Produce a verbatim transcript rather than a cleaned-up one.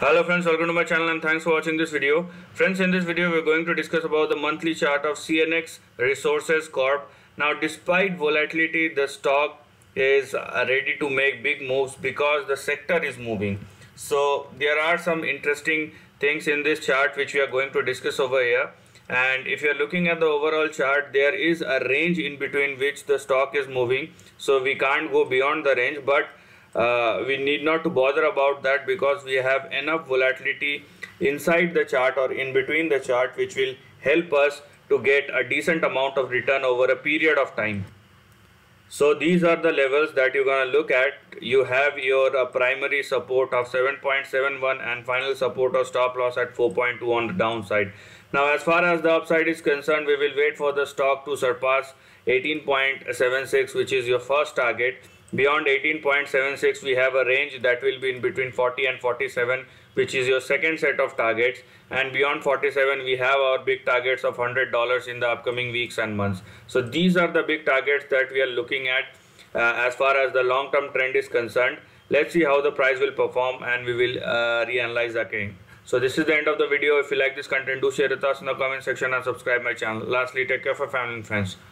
Hello friends, welcome to my channel and thanks for watching this video. Friends, in this video we are going to discuss about the monthly chart of C N X Resources Corp. Now despite volatility, the stock is ready to make big moves because the sector is moving. So there are some interesting things in this chart which we are going to discuss over here. And if you are looking at the overall chart, there is a range in between which the stock is moving. So we can't go beyond the range, but Uh, we need not to bother about that because we have enough volatility inside the chart or in between the chart which will help us to get a decent amount of return over a period of time. So these are the levels that you're going to look at. You have your uh, primary support of seven point seven one and final support or stop loss at four point two on the downside. Now as far as the upside is concerned, we will wait for the stock to surpass eighteen point seven six, which is your first target. Beyond eighteen point seven six, we have a range that will be in between forty and forty-seven, which is your second set of targets. And beyond forty-seven, we have our big targets of one hundred dollars in the upcoming weeks and months. So these are the big targets that we are looking at uh, as far as the long-term trend is concerned. Let's see how the price will perform and we will uh, reanalyze again. So this is the end of the video. If you like this content, do share with us in the comment section and subscribe my channel. Lastly, take care for family and friends.